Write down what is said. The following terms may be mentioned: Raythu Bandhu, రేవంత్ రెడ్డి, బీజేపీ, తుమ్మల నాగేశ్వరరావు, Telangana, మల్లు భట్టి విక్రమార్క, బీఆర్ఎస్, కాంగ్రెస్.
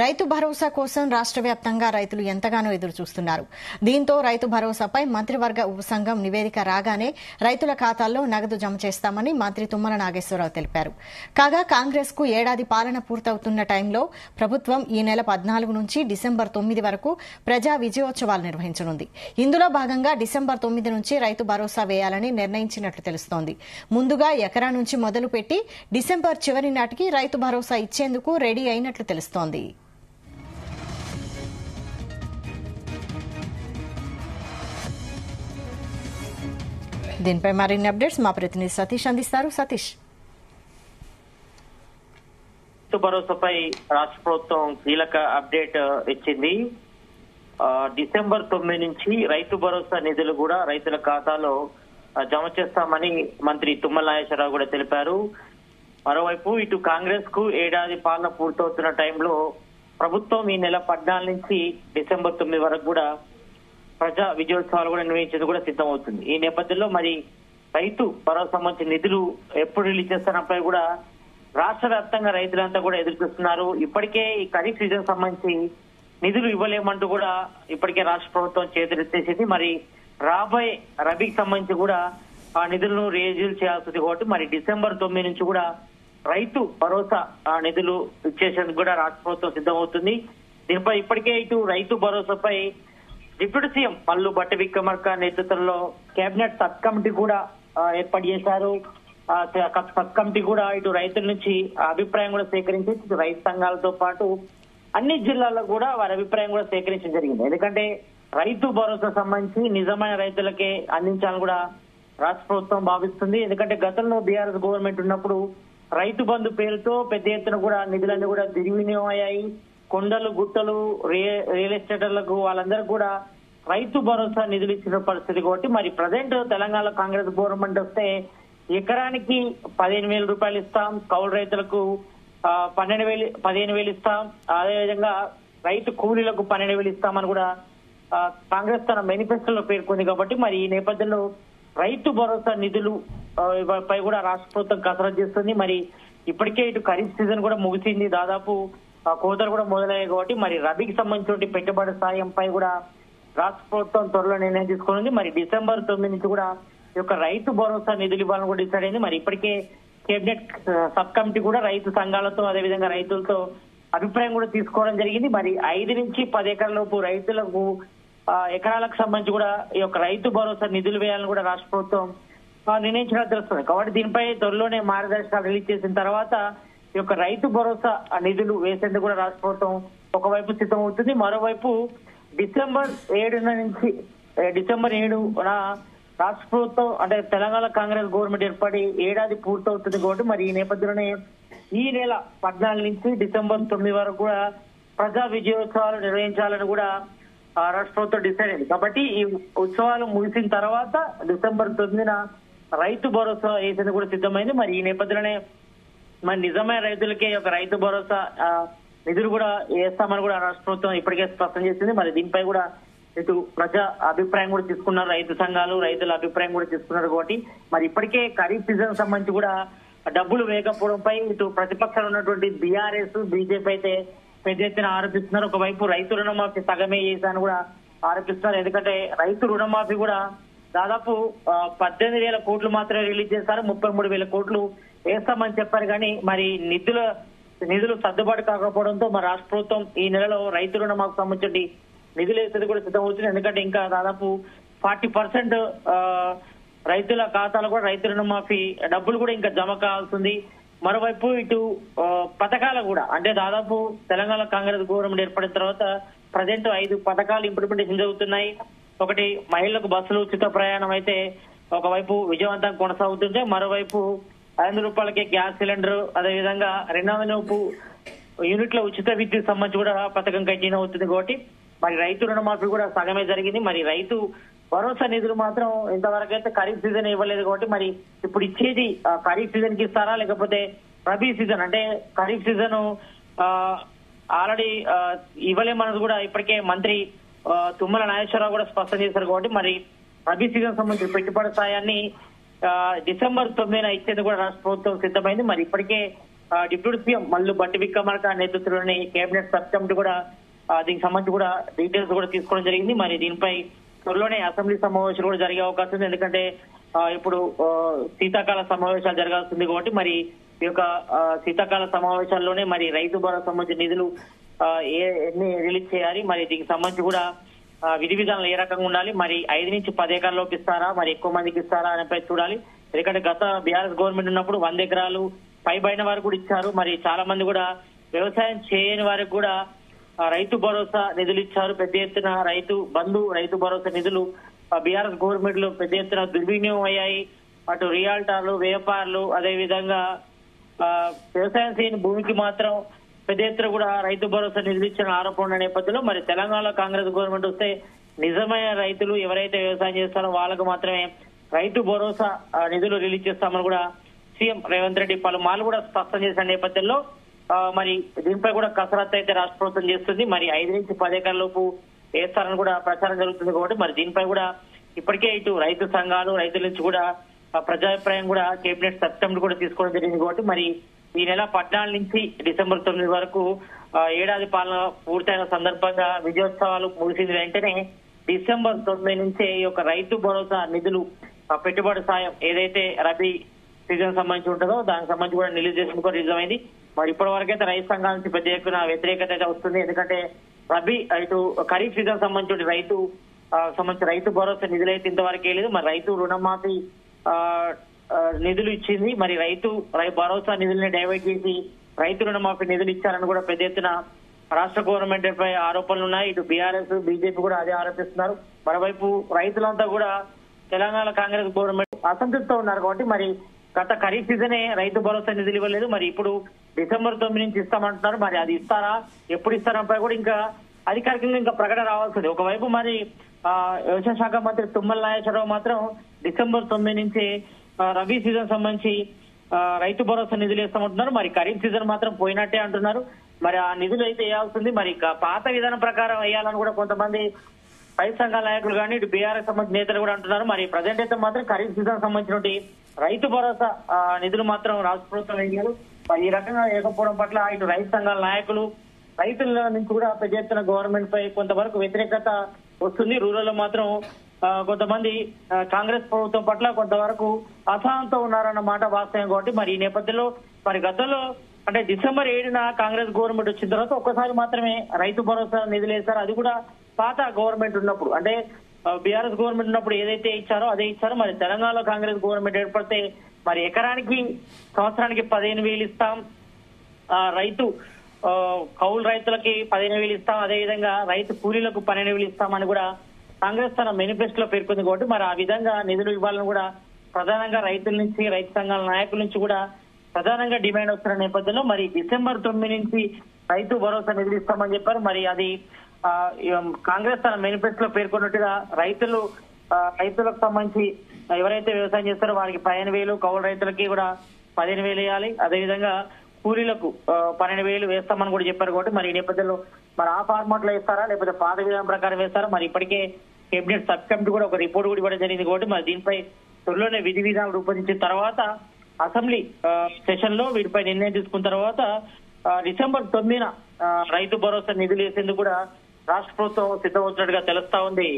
రైతు భరోసా కోసం రాష్ట్ర వ్యాప్తంగా రైతులు ఎంతగానో ఎదురు చూస్తున్నారు. దీంతో రైతు భరోసాపై మంత్రివర్గ ఉపసంఘం నివేదిక రాగానే రైతుల ఖాతాల్లో నగదు జమ చేస్తామని మంత్రి తుమ్మల నాగేశ్వరరావు తెలిపారు. కాగా కాంగ్రెస్ కు ఏడాది పాలన పూర్తవుతున్న టైంలో ప్రభుత్వం ఈ నెల 14 నుంచి డిసెంబర్ 9 వరకు ప్రజా విజయోత్సవాలు నిర్వహించనుంది. ఇందులో భాగంగా డిసెంబర్ 9 నుంచి రైతు భరోసా వేయాలని నిర్ణయించినట్లు తెలుస్తోంది. ముందుగా ఎకరా నుంచి మొదలుపెట్టి డిసెంబర్ చివరి నాటికి రైతు భరోసా ఇచ్చేందుకు రెడీ అయినట్లు తెలుస్తోంది. దీనిపై మరిన్ని అప్డేట్స్ మా ప్రతినిధి సతీష్ అందిస్తారు. సతీష్, రైతు భరోసాపై రాష్ట్ర ప్రభుత్వం కీలక అప్డేట్ ఇచ్చింది. డిసెంబర్ 9 నుంచి రైతు భరోసా నిధులు కూడా రైతుల ఖాతాలో జమ చేస్తామని మంత్రి తుమ్మల నాగేశ్వరరావు కూడా తెలిపారు. మరోవైపు ఇటు కాంగ్రెస్ కు ఏడాది పాలన పూర్తవుతున్న టైంలో ప్రభుత్వం ఈ నెల 14 నుంచి డిసెంబర్ 9 వరకు కూడా ప్రజా విజయోత్సవాలు కూడా నిర్వహించేది కూడా సిద్ధమవుతుంది. ఈ నేపథ్యంలో మరి రైతు భరోసా సంబంధించిన నిధులు ఎప్పుడు రిలీజ్ చేస్తారంపై కూడా రాష్ట్ర వ్యాప్తంగా రైతులంతా కూడా ఎదురు చూస్తున్నారు. ఇప్పటికే ఈ ఖరీఫ్ సీజన్ సంబంధించి నిధులు ఇవ్వలేమంటూ కూడా ఇప్పటికే రాష్ట్ర ప్రభుత్వం చేతులెత్తేసింది. మరి రాబోయే రబీకి సంబంధించి కూడా ఆ నిధులను రిలీజ్ చేయాల్సింది కాబట్టి మరి డిసెంబర్ 9 నుంచి కూడా రైతు భరోసా నిధులు ఇచ్చేసేందుకు కూడా రాష్ట్ర ప్రభుత్వం సిద్ధమవుతుంది. దీనిపై ఇప్పటికే ఇటు రైతు భరోసాపై డిప్యూటీ సీఎం మల్లు భట్టి విక్రమార్క నేతృత్వంలో కేబినెట్ సబ్ కమిటీ కూడా ఏర్పాటు చేశారు. సబ్ కమిటీ కూడా ఇటు రైతుల నుంచి అభిప్రాయం కూడా సేకరించి రైతు సంఘాలతో పాటు అన్ని జిల్లాల్లో కూడా వారి అభిప్రాయం కూడా సేకరించడం జరిగింది. ఎందుకంటే రైతు భరోసా సంబంధించి నిజమైన రైతులకే అందించాలని కూడా రాష్ట్ర ప్రభుత్వం భావిస్తుంది. ఎందుకంటే గతంలో బీఆర్ఎస్ గవర్నమెంట్ ఉన్నప్పుడు రైతు బంధు పేరుతో పెద్ద ఎత్తున కూడా నిధులన్నీ కూడా దుర్వినియోగం అయ్యాయి. కొండలు, గుట్టలు, రియల్ ఎస్టేటర్లకు వాళ్ళందరూ కూడా రైతు భరోసా నిధులు ఇచ్చిన పరిస్థితి. కాబట్టి మరి ప్రజెంట్ తెలంగాణ కాంగ్రెస్ గవర్నమెంట్ వస్తే ఎకరానికి 18,000 రూపాయలు ఇస్తాం, కౌలు రైతులకు 15,000 ఇస్తాం, అదేవిధంగా రైతు కూలీలకు 12,000 ఇస్తామని కూడా కాంగ్రెస్ తన మేనిఫెస్టోలో పేర్కొంది. కాబట్టి మరి ఈ నేపథ్యంలో రైతు భరోసా నిధులు పై కూడా రాష్ట్ర ప్రభుత్వం కసరత్తు చేస్తుంది. మరి ఇప్పటికే ఇటు ఖరీఫ్ సీజన్ కూడా ముగిసింది, దాదాపు కోతలు కూడా మొదలయ్యాయి. కాబట్టి మరి రబీకి సంబంధించిన పెట్టుబడి సాయంపై కూడా రాష్ట్ర ప్రభుత్వం త్వరలో నిర్ణయం తీసుకుంది. మరి డిసెంబర్ 9 నుంచి కూడా యొక్క రైతు భరోసా నిధులు ఇవ్వాలని కూడా డిసైడ్ అయింది. మరి ఇప్పటికే కేబినెట్ సబ్ కమిటీ కూడా రైతు సంఘాలతో అదేవిధంగా రైతులతో అభిప్రాయం కూడా తీసుకోవడం జరిగింది. మరి 5 నుంచి 10 ఎకరాలలోపు రైతులకు ఎకరాలకు సంబంధించి కూడా ఈ యొక్క రైతు భరోసా నిధులు వేయాలని కూడా రాష్ట్ర ప్రభుత్వం నిర్ణయించినట్టు తెలుస్తుంది. కాబట్టి దీనిపై త్వరలోనే మార్గదర్శకాలు రిలీజ్ చేసిన తర్వాత ఈ యొక్క రైతు భరోసా నిధులు వేసేందుకు కూడా రాష్ట్ర ప్రభుత్వం ఒకవైపు సిద్ధమవుతుంది. మరోవైపు డిసెంబర్ 7న రాష్ట్ర ప్రభుత్వం అంటే తెలంగాణ కాంగ్రెస్ గవర్నమెంట్ ఏర్పడి ఏడాది పూర్తవుతుంది. కాబట్టి మరి ఈ నేపథ్యంలోనే ఈ నెల 14 నుంచి డిసెంబర్ 9 వరకు కూడా ప్రజా విజయోత్సవాలు నిర్వహించాలని కూడా రాష్ట్ర ప్రభుత్వం డిసైడ్ అయింది. కాబట్టి ఈ ఉత్సవాలు ముగిసిన తర్వాత డిసెంబర్ 9న రైతు భరోసా వేసేందుకు కూడా సిద్ధమైంది. మరి ఈ నేపథ్యంలోనే మరి నిజమైన రైతులకే ఒక రైతు భరోసా నిధులు కూడా వేస్తామని కూడా రాష్ట్ర ప్రభుత్వం ఇప్పటికే స్పష్టం చేసింది. మరి దీనిపై కూడా ఇటు ప్రజా అభిప్రాయం కూడా తీసుకున్నారు, రైతు సంఘాలు రైతుల అభిప్రాయం కూడా తీసుకున్నారు. కాబట్టి మరి ఇప్పటికే ఖరీఫ్ సీజన్ సంబంధించి కూడా డబ్బులు వేయకపోవడంపై ఇటు ప్రతిపక్షాలు ఉన్నటువంటి బీఆర్ఎస్, బీజేపీ అయితే పెద్ద ఎత్తున ఆరోపిస్తున్నారు. ఒకవైపు రైతు రుణమాఫీ సగమే చేశాను కూడా ఆరోపిస్తున్నారు. ఎందుకంటే రైతు రుణమాఫీ కూడా దాదాపు 18,000 కోట్లు మాత్రమే రిలీజ్ చేశారు, 33,000 కోట్లు వేస్తామని చెప్పారు. కానీ మరి నిధులు సర్దుబాటు కాకపోవడంతో మరి రాష్ట్ర ప్రభుత్వం ఈ నెలలో రైతు రుణమాఫీ సంబంధించి నిధులు వేసేది కూడా సిద్ధమవుతుంది. ఎందుకంటే ఇంకా దాదాపు 40% రైతుల ఖాతాలో కూడా రైతు రుణమాఫీ డబ్బులు కూడా ఇంకా జమ కావాల్సింది. మరోవైపు ఇటు పథకాలు కూడా అంటే దాదాపు తెలంగాణ కాంగ్రెస్ గవర్నమెంట్ ఏర్పడిన తర్వాత ప్రజెంట్ 5 పథకాలు ఇంప్లిమెంటేషన్ జరుగుతున్నాయి. ఒకటి, మహిళలకు బస్సులు ఉచిత ప్రయాణం అయితే ఒకవైపు విజయవంతంగా కొనసాగుతుంటే, మరోవైపు 500 రూపాయలకే గ్యాస్ సిలిండర్, అదేవిధంగా 200 యూనిట్ల ఉచిత విద్యుత్ సంబంధించి కూడా పథకం కంటిన్యూ అవుతుంది. కాబట్టి మరి రైతు రుణమాఫీ కూడా సగమే జరిగింది. మరి రైతు భరోసా నిధులు మాత్రం ఇంతవరకు అయితే ఖరీఫ్ సీజన్ ఇవ్వలేదు. కాబట్టి మరి ఇప్పుడు ఇచ్చేది ఖరీఫ్ సీజన్ కి ఇస్తారా, లేకపోతే రబీ సీజన్ అంటే ఖరీఫ్ సీజన్ ఆల్రెడీ ఇవ్వలేమన్నది కూడా ఇప్పటికే మంత్రి తుమ్మల నాగేశ్వరరావు కూడా స్పష్టం చేశారు. కాబట్టి మరి రబీ సీజన్ సంబంధించిన పెట్టుబడి సాయాన్ని డిసెంబర్ 9న ఇచ్చేందుకు కూడా రాష్ట్ర ప్రభుత్వం సిద్ధమైంది. మరి ఇప్పటికే డిప్యూటీ సీఎం మల్లు భట్టి విక్రమార్క నేతృత్వంలోని కేబినెట్ సబ్ కమిటీ కూడా దీనికి సంబంధించి కూడా డీటెయిల్స్ కూడా తీసుకోవడం జరిగింది. మరి దీనిపై త్వరలోనే అసెంబ్లీ సమావేశాలు కూడా జరిగే అవకాశం ఉంది. ఎందుకంటే ఇప్పుడు శీతాకాల సమావేశాలు జరగాల్సింది కాబట్టి మరి ఈ యొక్క శీతాకాల సమావేశాల్లోనే మరి రైతు భరోసా సంబంధించిన నిధులు ఎన్ని రిలీజ్ చేయాలి, మరి దీనికి సంబంధించి కూడా విధి విధానాలు ఏ రకంగా ఉండాలి, మరి 5 నుంచి 10 ఎకరాల్లోపు ఇస్తారా, మరి ఎక్కువ మందికి ఇస్తారా అనేపై చూడాలి. ఎందుకంటే గత బీఆర్ఎస్ గవర్నమెంట్ ఉన్నప్పుడు 100 ఎకరాలు పైబడిన వారు కూడా ఇచ్చారు. మరి చాలా మంది కూడా వ్యవసాయం చేయని వారికి కూడా రైతు భరోసా నిధులు ఇచ్చారు. పెద్ద ఎత్తున రైతు బంధు, రైతు భరోసా నిధులు బీఆర్ఎస్ గవర్నమెంట్ లో పెద్ద ఎత్తున దుర్వినియోగం అయ్యాయి. అటు రియాల్టర్లు, వ్యాపారులు, అదేవిధంగా వ్యవసాయం చేయని భూమికి మాత్రం పెద్ద ఎత్తున కూడా రైతు భరోసా నిధులు ఇచ్చిన ఆరోపణ నేపథ్యంలో మరి తెలంగాణలో కాంగ్రెస్ గవర్నమెంట్ వస్తే నిజమైన రైతులు ఎవరైతే వ్యవసాయం చేస్తారో వాళ్ళకు మాత్రమే రైతు భరోసా నిధులు రిలీజ్ చేస్తామని కూడా సీఎం రేవంత్ రెడ్డి పలుమార్లు కూడా స్పష్టం చేసిన నేపథ్యంలో మరి దీనిపై కూడా కసరత్తు అయితే రాష్ట్ర ప్రభుత్వం చేస్తుంది. మరి 5 నుంచి 10 ఎకరాలలోపు వేస్తారని కూడా ప్రచారం జరుగుతుంది కాబట్టి మరి దీనిపై కూడా ఇప్పటికే ఇటు రైతు సంఘాలు, రైతుల నుంచి కూడా ప్రజాభిప్రాయం కూడా కేబినెట్ సబ్కమిటీ కూడా తీసుకోవడం జరిగింది. కాబట్టి మరి ఈ నెల 14 నుంచి డిసెంబర్ 9 వరకు ఏడాది పాలన పూర్తయిన సందర్భంగా విజయోత్సవాలు ముగిసిన వెంటనే డిసెంబర్ 9 నుంచే ఈ యొక్క రైతు భరోసా నిధులు పెట్టుబడి సాయం ఏదైతే రబీ సీజన్ సంబంధించి ఉంటుందో దానికి సంబంధించి కూడా నిలువ చేసిన కూడా నిజమైంది. మరి ఇప్పటి వరకైతే రైతు సంఘాల నుంచి పెద్ద ఎత్తున వ్యతిరేకత అయితే వస్తుంది. ఎందుకంటే రబీ ఇటు ఖరీఫ్ సీజన్ సంబంధించి రైతు భరోసా నిధులు అయితే ఇంతవరకు లేదు. మరి రైతు రుణమాఫీ నిధులు ఇచ్చింది, మరి రైతు భరోసా నిధుల్ని డైవర్ట్ చేసి రైతు రుణమాఫీ నిధులు ఇచ్చారని కూడా పెద్ద ఎత్తున రాష్ట్ర గవర్నమెంట్ పై ఆరోపణలు ఉన్నాయి. ఇటు బీఆర్ఎస్, బీజేపీ కూడా అదే ఆరోపిస్తున్నారు. మరోవైపు రైతులంతా కూడా తెలంగాణ కాంగ్రెస్ గవర్నమెంట్ అసంతృప్తితో ఉన్నారు. కాబట్టి మరి గత ఖరీఫ్ సీజనే రైతు భరోసా నిధులు ఇవ్వలేదు. మరి ఇప్పుడు డిసెంబర్ 9 నుంచి ఇస్తామంటున్నారు. మరి అది ఇస్తారా, ఎప్పుడు ఇస్తారంపై కూడా ఇంకా అధికారికంగా ఇంకా ప్రకటన రావాల్సింది. ఒకవైపు మరి వ్యవసాయ శాఖ మంత్రి తుమ్మల నాగేశ్వరరావు మాత్రం డిసెంబర్ 9 నుంచి రబీ సీజన్ సంబంధించి రైతు భరోసా నిధులు ఇస్తామంటున్నారు. మరి ఖరీఫ్ సీజన్ మాత్రం పోయినట్టే అంటున్నారు. మరి ఆ నిధులు అయితే వేయాల్సింది మరి పాత విధానం ప్రకారం వేయాలని కూడా కొంతమంది రైతు సంఘాల నాయకులు కానీ ఇటు బీఆర్ఎస్ సంబంధించిన నేతలు కూడా అంటున్నారు. మరి ప్రజెంట్ అయితే మాత్రం ఖరీఫ్ సీజన్ సంబంధించిన రైతు భరోసా నిధులు మాత్రం రాష్ట్ర ప్రభుత్వం వేయాలి. మరి ఈ రకంగా వేయకపోవడం పట్ల ఇటు రైతు సంఘాల నాయకులు, రైతుల నుంచి కూడా పెద్ద ఎత్తున గవర్నమెంట్ పై కొంతవరకు వ్యతిరేకత వస్తుంది. రూరల్ లో మాత్రం కొంతమంది కాంగ్రెస్ ప్రభుత్వం పట్ల కొంతవరకు అసహనంతో ఉన్నారన్న మాట వాస్తవం. కాబట్టి మరి ఈ నేపథ్యంలో మరి గతంలో అంటే డిసెంబర్ 7న కాంగ్రెస్ గవర్నమెంట్ వచ్చిన తర్వాత ఒక్కసారి మాత్రమే రైతు భరోసా నిధులు వేశారు. అది కూడా పాత గవర్నమెంట్ ఉన్నప్పుడు, అంటే బీఆర్ఎస్ గవర్నమెంట్ ఉన్నప్పుడు ఏదైతే ఇచ్చారో అదే ఇచ్చారో. మరి తెలంగాణలో కాంగ్రెస్ గవర్నమెంట్ ఏర్పడితే మరి ఎకరానికి సంవత్సరానికి 15,000 ఇస్తాం, రైతు కౌలు రైతులకి 15,000 ఇస్తాం, అదేవిధంగా రైతు కూలీలకు 12,000 ఇస్తామని కూడా కాంగ్రెస్ తన మేనిఫెస్టోలో పేర్కొంది. కాబట్టి మరి ఆ విధంగా నిధులు ఇవ్వాలని కూడా ప్రధానంగా రైతుల నుంచి, రైతు సంఘాల నాయకుల నుంచి కూడా ప్రధానంగా డిమాండ్ వస్తున్న నేపథ్యంలో మరి డిసెంబర్ 9 నుంచి రైతు భరోసా నిధులు ఇస్తామని చెప్పారు. మరి అది కాంగ్రెస్ తన మేనిఫెస్టోలో పేర్కొన్నట్టుగా రైతులకు సంబంధించి ఎవరైతే వ్యవసాయం చేస్తారో వారికి 15,000, కౌలు రైతులకి కూడా 15,000 వేయాలి, అదేవిధంగా కూలీలకు 12,000 వేస్తామని కూడా చెప్పారు. కాబట్టి మరి ఈ నేపథ్యంలో మరి ఆ ఫార్మాట్ లో వేస్తారా లేకపోతే పాత విధానం ప్రకారం వేస్తారా, మరి ఇప్పటికే కేబినెట్ సబ్ కమిటీ కూడా ఒక రిపోర్ట్ కూడా ఇవ్వడం జరిగింది. కాబట్టి మరి దీనిపై త్వరలోనే విధి విధానం రూపొందించిన తర్వాత అసెంబ్లీ సెషన్ లో వీటిపై నిర్ణయం తీసుకున్న తర్వాత డిసెంబర్ 9న రైతు భరోసా నిధులు వేసేందుకు కూడా రాష్ట్ర ప్రభుత్వం సిద్ధమవుతున్నట్టుగా తెలుస్తా ఉంది.